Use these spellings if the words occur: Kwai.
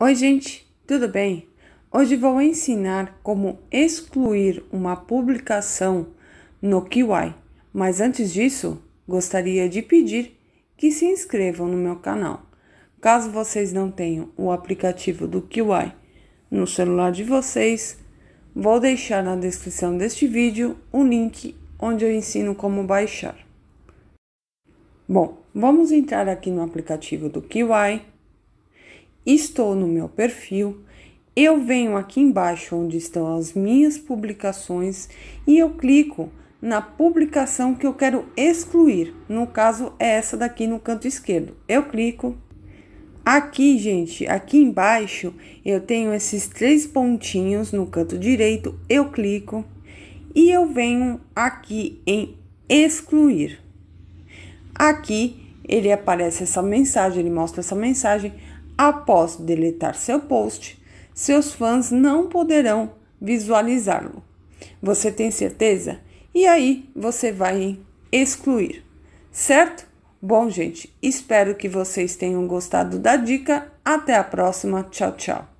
Oi gente, tudo bem? Hoje vou ensinar como excluir uma publicação no Kwai, mas antes disso, gostaria de pedir que se inscrevam no meu canal. Caso vocês não tenham o aplicativo do Kwai no celular de vocês, vou deixar na descrição deste vídeo o link onde eu ensino como baixar. Bom, vamos entrar aqui no aplicativo do Kwai. Estou no meu perfil, eu venho aqui embaixo onde estão as minhas publicações e eu clico na publicação que eu quero excluir, no caso é essa daqui no canto esquerdo. Eu clico, aqui gente, aqui embaixo eu tenho esses três pontinhos no canto direito, eu clico e eu venho aqui em excluir. Aqui ele aparece essa mensagem, ele mostra essa mensagem. Após deletar seu post, seus fãs não poderão visualizá-lo. Você tem certeza? E aí você vai em excluir, certo? Bom, gente, espero que vocês tenham gostado da dica. Até a próxima. Tchau, tchau.